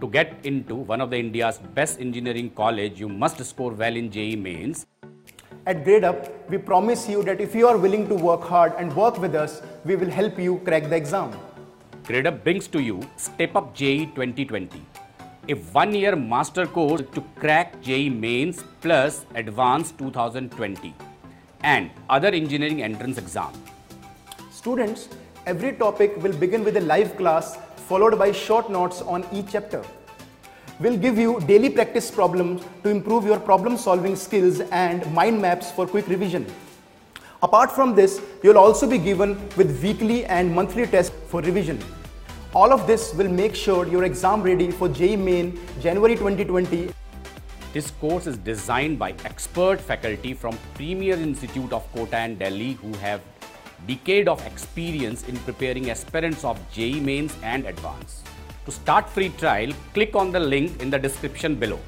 To get into one of the India's best engineering college, you must score well in JEE Mains. At GradeUp, we promise you that if you are willing to work hard and work with us, we will help you crack the exam. GradeUp brings to you StepUp JEE 2020, a one-year master course to crack JEE Mains plus Advanced 2020 and other engineering entrance exam. Students, every topic will begin with a live class followed by short notes on each chapter. We'll give you daily practice problems to improve your problem solving skills and mind maps for quick revision. Apart from this, you'll also be given with weekly and monthly tests for revision. All of this will make sure you're exam ready for JEE Mains January 2020. This course is designed by expert faculty from premier institute of Kota and Delhi who have decade of experience in preparing aspirants of JEE Mains and Advanced. To start free trial, click on the link in the description below.